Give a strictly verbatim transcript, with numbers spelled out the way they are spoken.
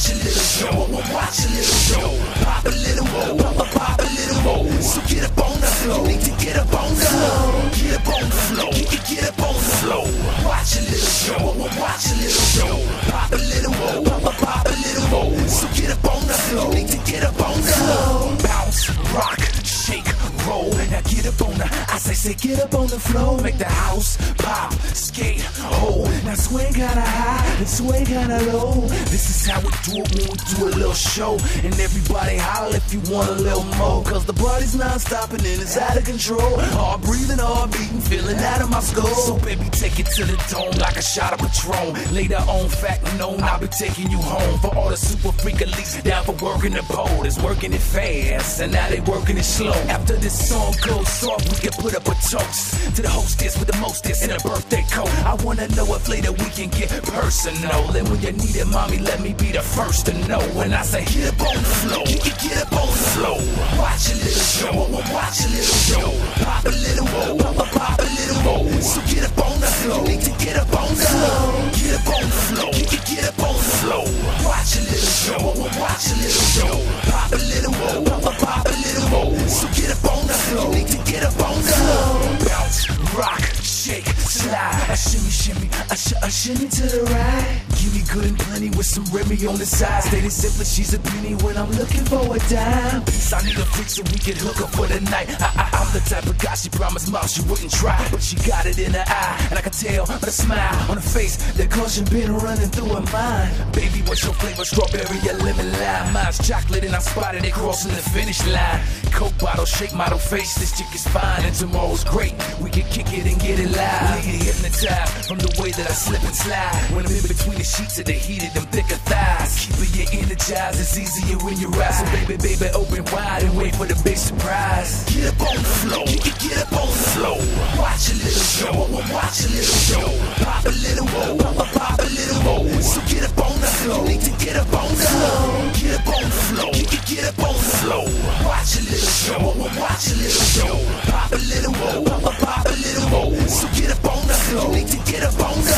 watch a little show. Watch a little show. Pop a little more. Pop, pop a little more. So get up on the floor. You need to get up on the floor. Get up on the floor. Get, get up on the floor. Watch a little show. Watch a little show. Pop a little more. Pop, pop a little more. So get up on the floor. You need to get up on the floor. Bounce, rock, shake, roll. Now get up on the. I say, say get up on the floor. Make the house pop, skate, hold. Now swing kinda high and swing kinda low. This is how we do it when we do a little show. And everybody holler if you want a little more. Cause the party's non-stopping and it's out of control. Hard breathing, hard beating, feeling out of my skull. So baby, take it to the dome like a shot of Patron. Later on, fact known, I'll be taking you home. For all the super freak elites down for working the pole. It's working it fast and now they working it slow. After this song goes soft, we can put up a toast to the hostess with the mostest in a birthday coat. I wanna know if later we can get personal. And when you need it, mommy, let me be the first to know. When I say get up on the floor, get up on the floor. Watch a little show, watch a little show. Pop a little more, pop a little more. So get up on the floor, you need to get up on the floor. Get up on the floor, get up on the floor. Watch a little show, watch a little show. Pop a little more, pop a little more. So get up on the floor, you need to get up on the floor. Bounce, rock, shake, slide. I shimmy, shimmy, I, sh I shimmy to the right. Give me good and plenty with some Remy on the side. Stated simply, she's a penny when I'm looking for a dime. Peace, I need a freak so we can hook up for the night. I, I, I'm the type of guy she promised mom she wouldn't try, but she got it in her eye, and I can tell by the smile on her face that caution been running through her mind. Baby, what's your flavor? Strawberry or lemon lime? Mine's chocolate, and I spotted it crossing the finish line. Coke bottle, shake model face. This chick is fine, and tomorrow's great. We can kick it and get it live. We get hypnotized from the way that I slip and slide. When I'm in between the sheets of the heat of them thicker thighs, keeping you energized. It's easier when you ride. So baby, baby, open wide and wait for the big surprise. Get up on the floor, get up on the floor. Watch a little show, watch a little show. Pop a little more, pop a little more. So get up on the floor, you need to get up on the floor. Get up on the floor, get up on the floor. Watch a little show, watch a little show. Pop a little more, pop a little more. So get up on the floor, you need to get up on the floor.